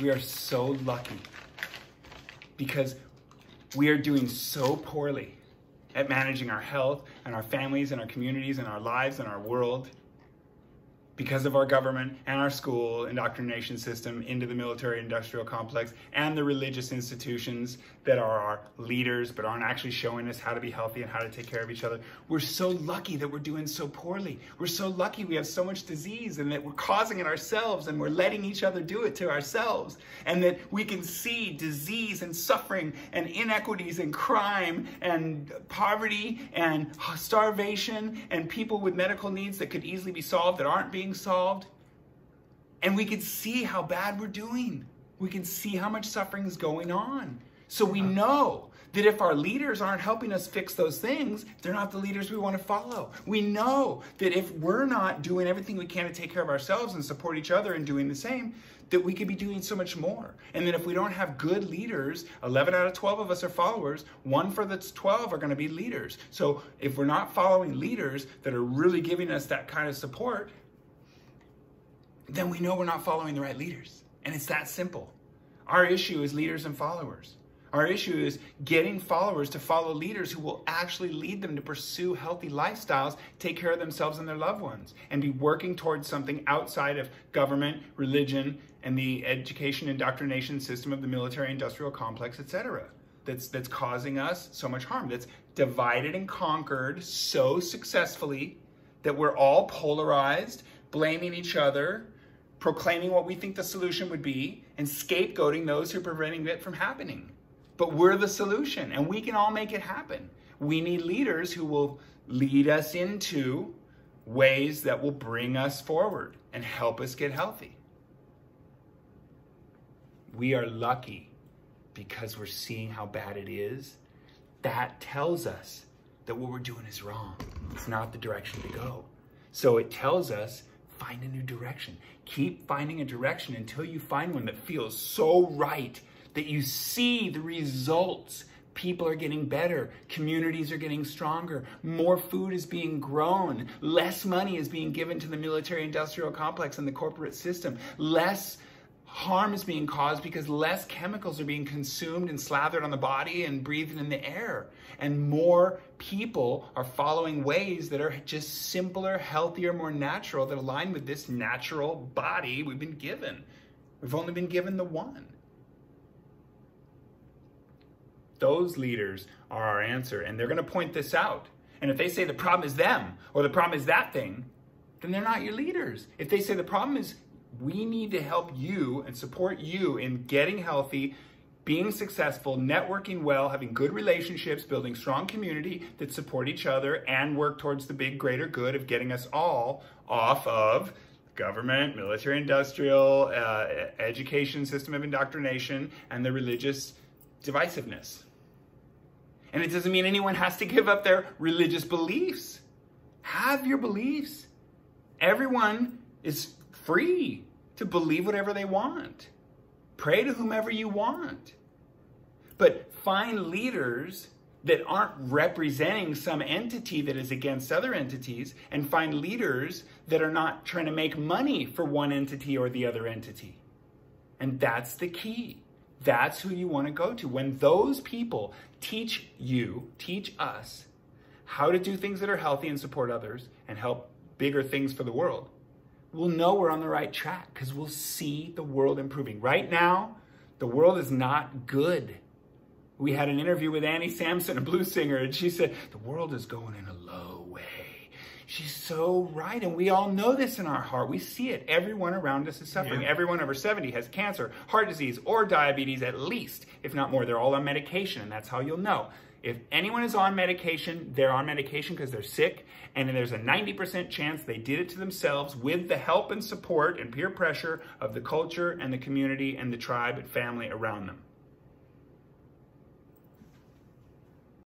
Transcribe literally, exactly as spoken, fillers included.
We are so lucky because we are doing so poorly at managing our health and our families and our communities and our lives and our world because of our government and our school indoctrination system into the military industrial complex and the religious institutions that are our leaders but aren't actually showing us how to be healthy and how to take care of each other. We're so lucky that we're doing so poorly. We're so lucky we have so much disease and that we're causing it ourselves and we're letting each other do it to ourselves. And that we can see disease and suffering and inequities and crime and poverty and starvation and people with medical needs that could easily be solved that aren't being solved, and we can see how bad we're doing. We can see how much suffering is going on. So we know that if our leaders aren't helping us fix those things, they're not the leaders we want to follow. We know that if we're not doing everything we can to take care of ourselves and support each other and doing the same, that we could be doing so much more. And that if we don't have good leaders, eleven out of twelve of us are followers, one for the twelve are going to be leaders. So if we're not following leaders that are really giving us that kind of support, then we know we're not following the right leaders. And it's that simple. Our issue is leaders and followers. Our issue is getting followers to follow leaders who will actually lead them to pursue healthy lifestyles, take care of themselves and their loved ones, and be working towards something outside of government, religion, and the education indoctrination system of the military industrial complex, et cetera. That's, that's causing us so much harm. That's divided and conquered so successfully that we're all polarized, blaming each other, proclaiming what we think the solution would be, and scapegoating those who are preventing it from happening. But we're the solution, and we can all make it happen. We need leaders who will lead us into ways that will bring us forward and help us get healthy. We are lucky because we're seeing how bad it is. That tells us that what we're doing is wrong. It's not the direction to go. So it tells us, find a new direction. Keep finding a direction until you find one that feels so right that you see the results. People are getting better. Communities are getting stronger. More food is being grown. Less money is being given to the military industrial complex and the corporate system. Less harm is being caused because less chemicals are being consumed and slathered on the body and breathed in the air. And more people are following ways that are just simpler, healthier, more natural, that align with this natural body we've been given. We've only been given the one. Those leaders are our answer, and they're going to point this out. And if they say the problem is them or the problem is that thing, then they're not your leaders. If they say the problem is we need to help you and support you in getting healthy, being successful, networking well, having good relationships, building strong community that support each other and work towards the big greater good of getting us all off of government, military, industrial, uh, education system of indoctrination, and the religious divisiveness. And it doesn't mean anyone has to give up their religious beliefs. Have your beliefs. Everyone is free to believe whatever they want. Pray to whomever you want. But find leaders that aren't representing some entity that is against other entities, and find leaders that are not trying to make money for one entity or the other entity. And that's the key. That's who you want to go to. When those people teach you, teach us, how to do things that are healthy and support others and help bigger things for the world, we'll know we're on the right track because we'll see the world improving. Right now, the world is not good. We had an interview with Annie Sampson, a blues singer, and she said, the world is going in a low way. She's so right, and we all know this in our heart. We see it. Everyone around us is suffering. Yeah. Everyone over seventy has cancer, heart disease, or diabetes at least, if not more. They're all on medication, and that's how you'll know. If anyone is on medication, they're on medication because they're sick, and there's a ninety percent chance they did it to themselves with the help and support and peer pressure of the culture and the community and the tribe and family around them.